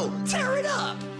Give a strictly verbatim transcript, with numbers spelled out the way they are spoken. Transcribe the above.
Go! Tear it up!